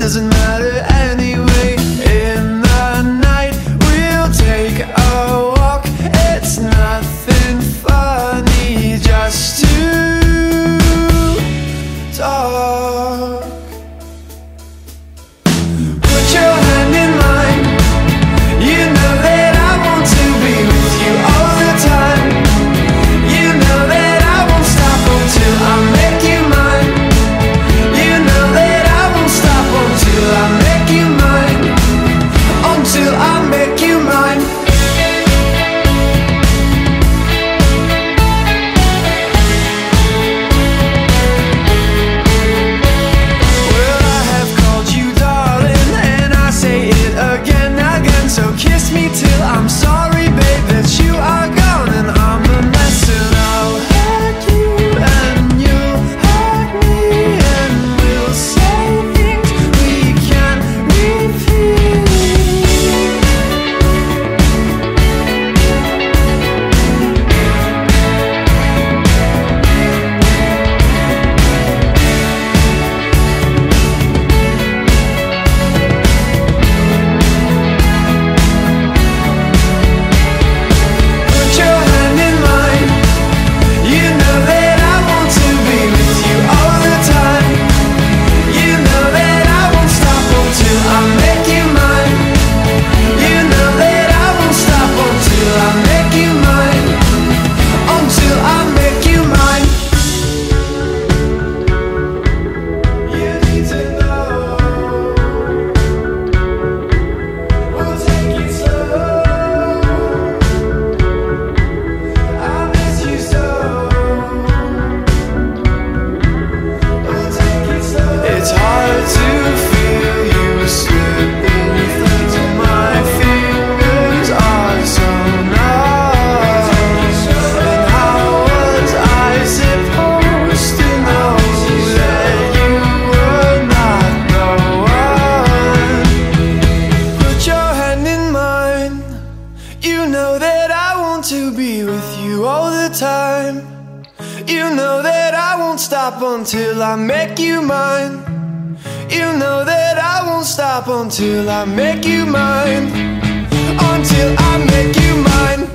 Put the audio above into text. doesn't matter anyway. In the night we'll take a walk. It's nothing funny, just to talk. Put your hand in mine. You know that I want to be with you all the time. You know that I won't stop until I make you mine. You know that I won't stop until I make you mine. Until I make you mine. Well, I have called you darling, and I say it again and again. So kiss me till I'm sorry, babe, that you are gone and I'm a mess. And I'll hurt you and you'll hurt me, and we'll say things we can't repeat. Put your hand in mine. You know that I want to be with you all the time. You know that I won't stop until I make you mine. You know that I won't stop until I make you mine. Until I make you mine. You need to know. We'll take it slow. I miss you so. We'll take it slow. It's hard to feel you slipping through my fingers are so numb. And how was I supposed to know that you were not the one? Put your hand in mine. You know that I want to be with you all the time. You know that I won't stop until I make you mine. You know that I won't stop until I make you mine. Until I make you mine.